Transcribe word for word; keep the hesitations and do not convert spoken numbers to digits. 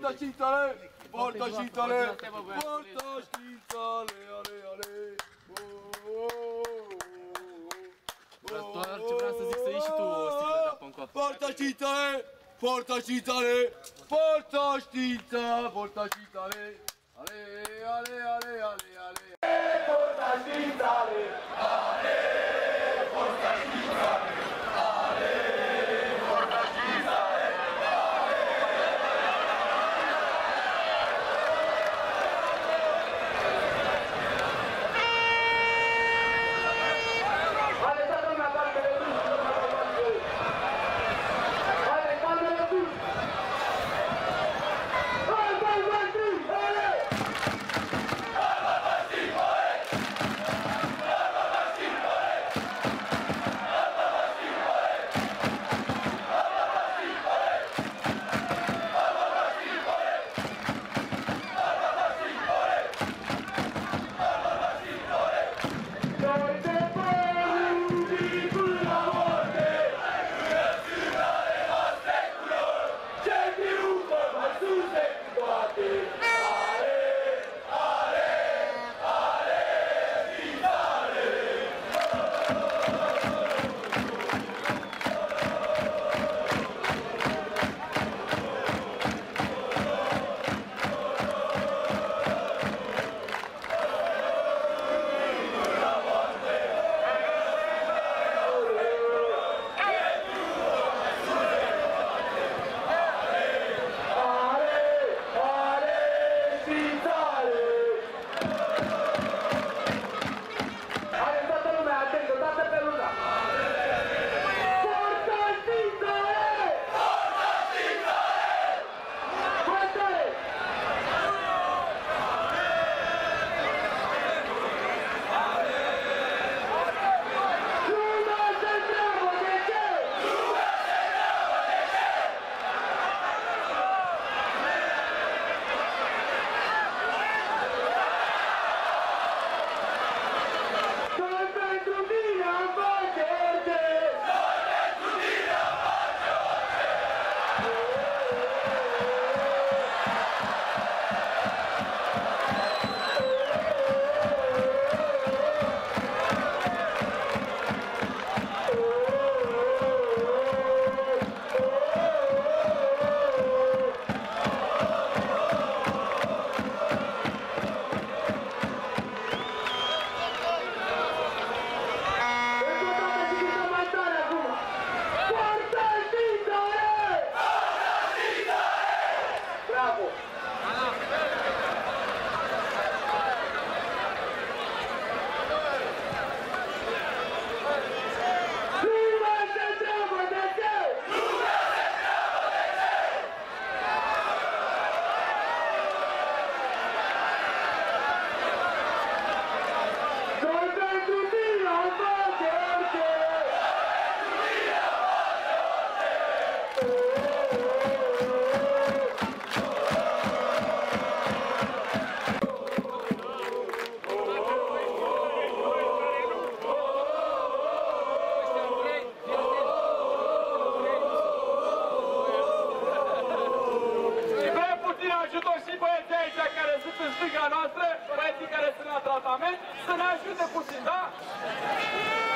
Fortachitalé, Fortachitalé, Fortachitalé, ale, ale. Doar ce vreau să zic, să iei și tu o sticlă de apă încoace. Fortachitalé, Fortachitalé, Fortachitalé, Fortachitalé, ale, ale, ale, ale, ale. Fortachitalé, ale, Fortachitalé, ale. Noastră, băieții care sunt la tratament, să ne ajute puțin, da?